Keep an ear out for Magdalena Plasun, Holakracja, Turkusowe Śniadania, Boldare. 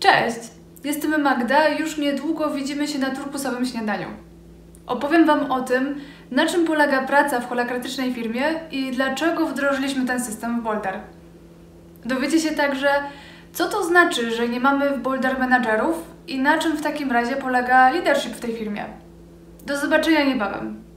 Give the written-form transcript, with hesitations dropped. Cześć! Jestem Magda i już niedługo widzimy się na Turkusowym Śniadaniu. Opowiem Wam o tym, na czym polega praca w holakratycznej firmie i dlaczego wdrożyliśmy ten system w Boldare. Dowiecie się także, co to znaczy, że nie mamy w Boldare menadżerów i na czym w takim razie polega leadership w tej firmie. Do zobaczenia niebawem!